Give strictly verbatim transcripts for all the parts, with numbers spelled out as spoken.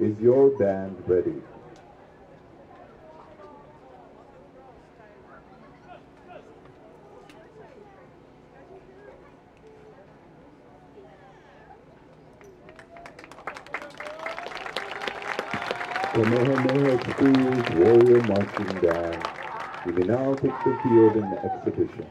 Is your band ready? Kamehameha Schools Warrior Marching Band, you may now take the field in the exhibition.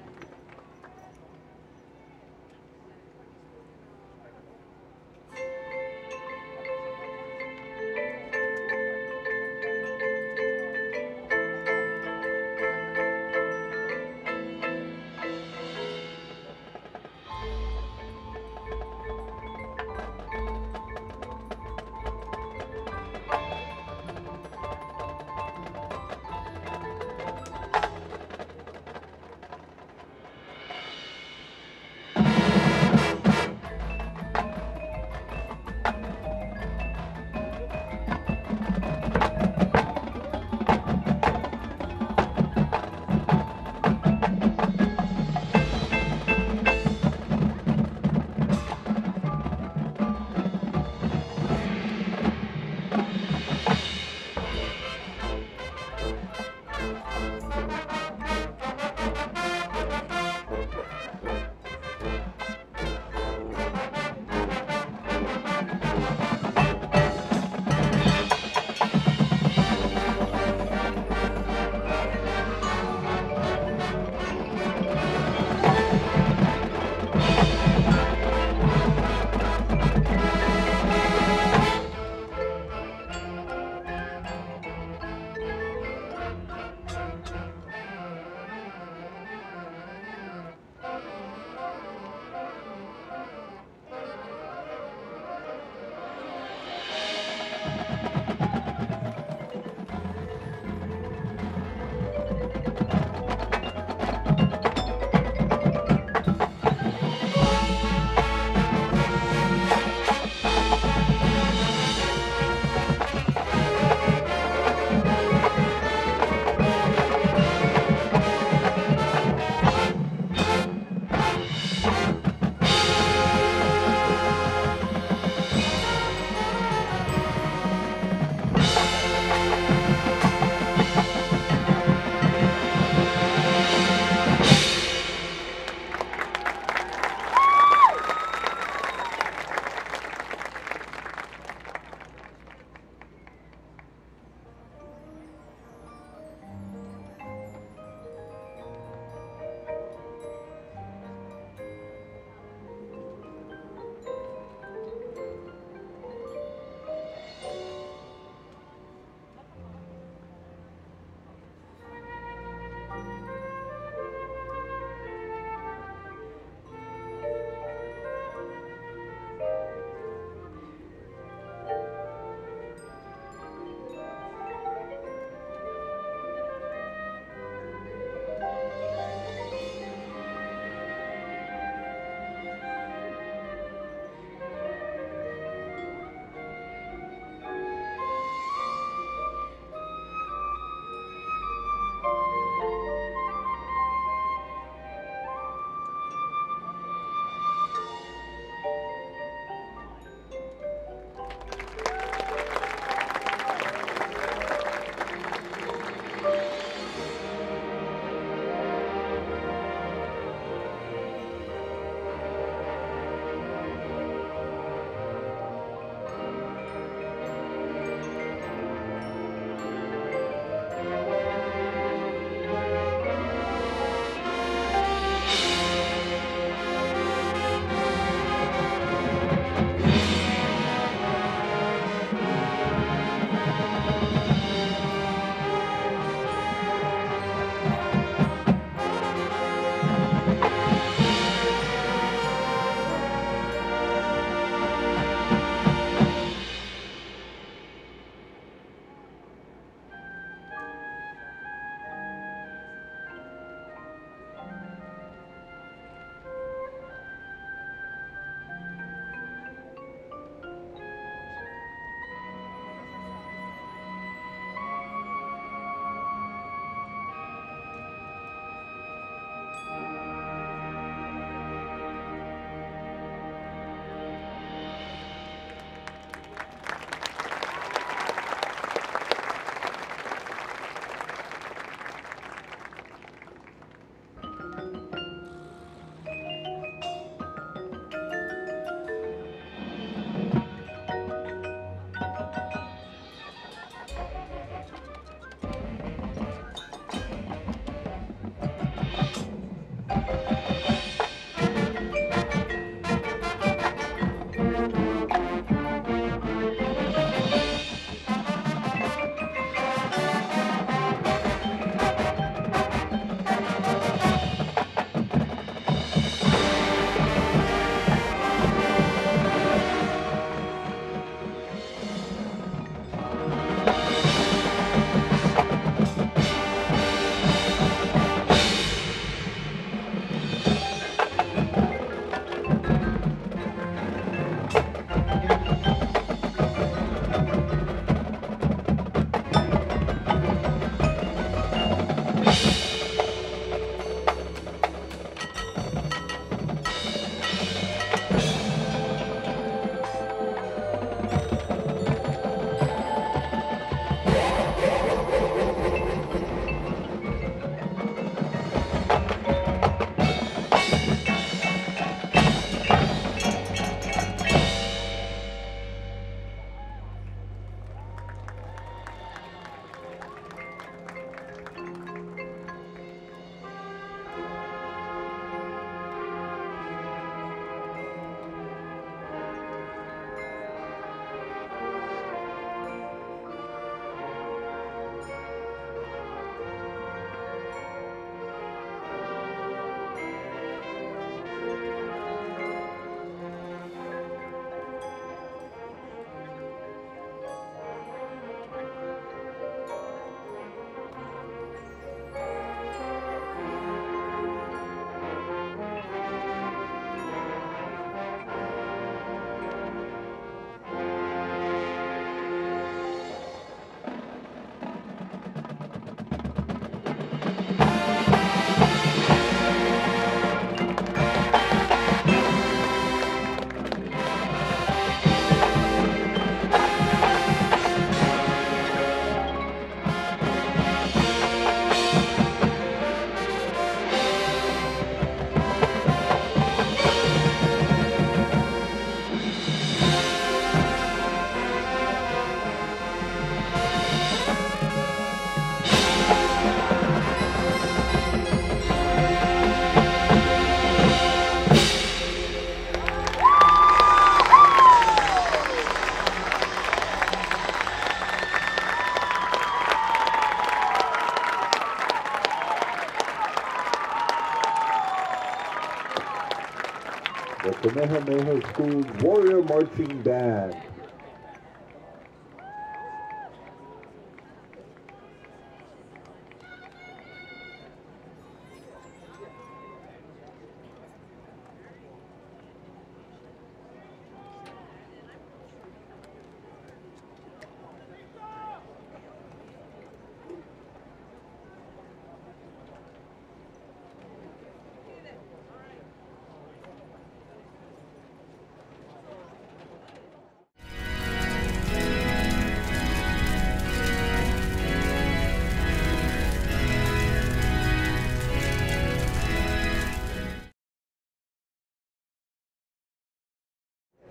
The Kamehameha Schools Warrior Marching Band.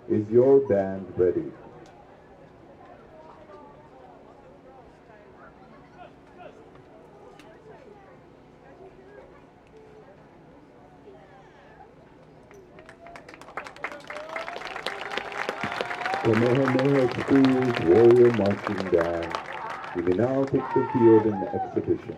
Is your band ready? Kamehameha Schools Warrior Marching Band, you may now take the field in the exhibition.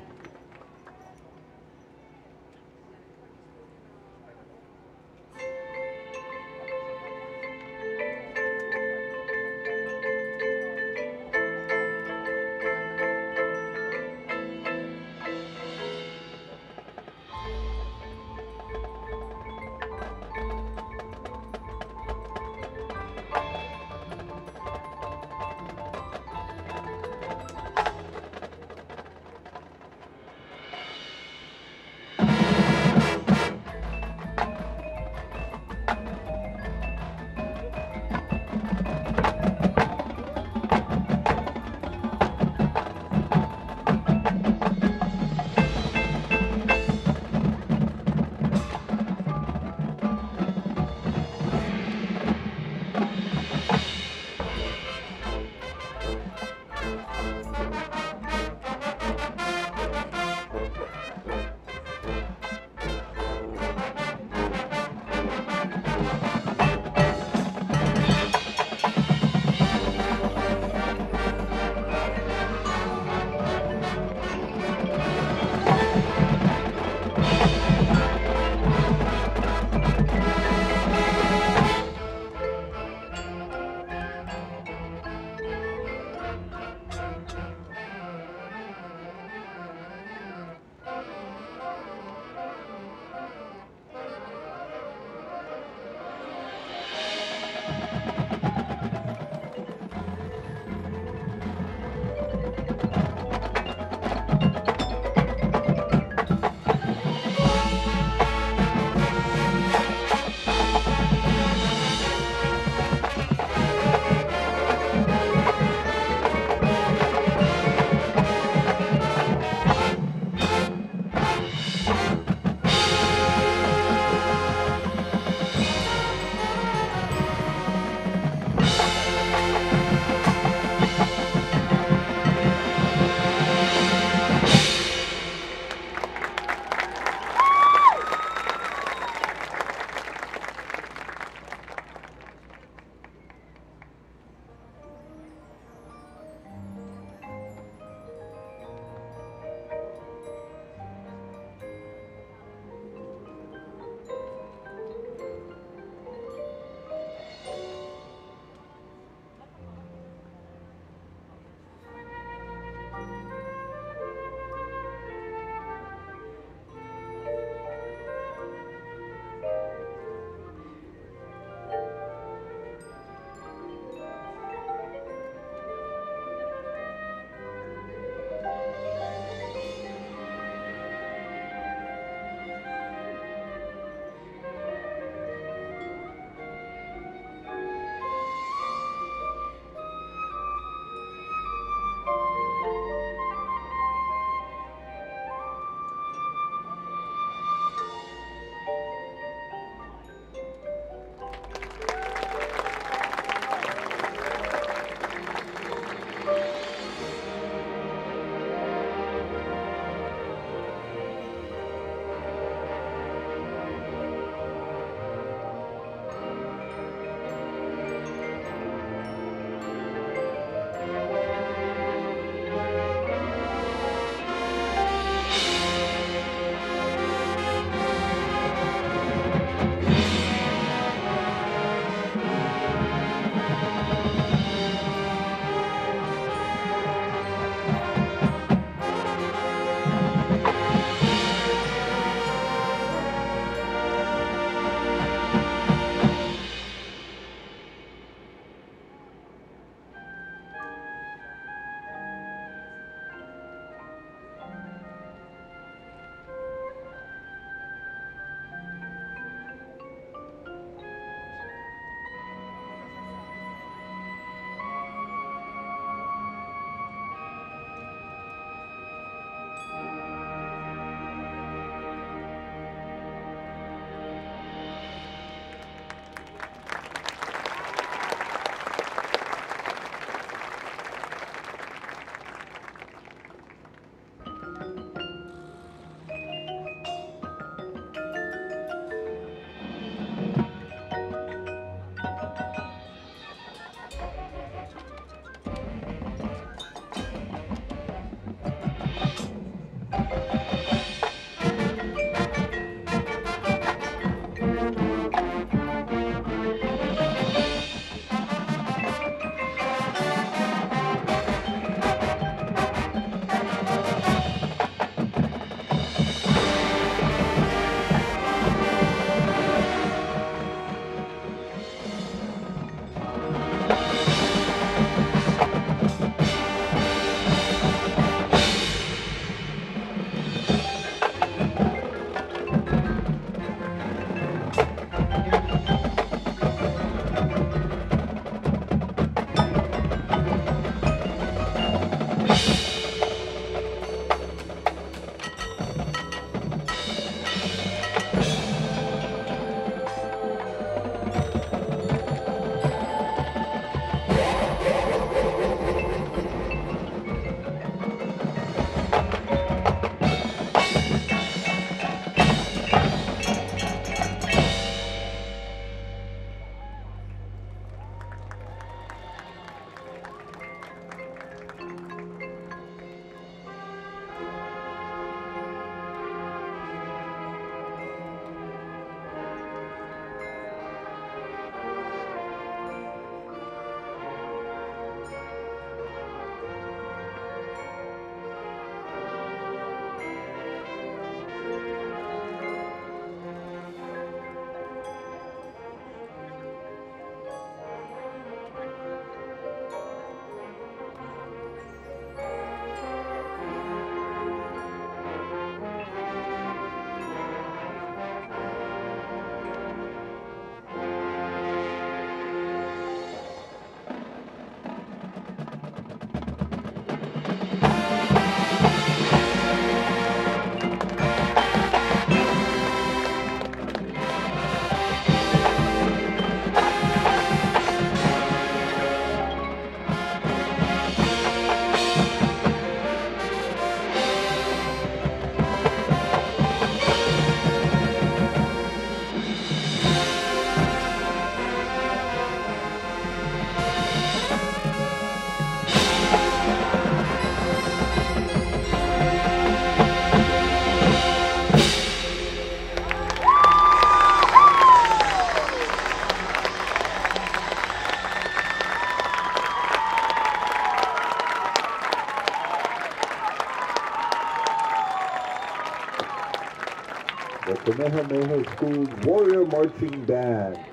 the Kamehameha Schools Warrior Marching Band.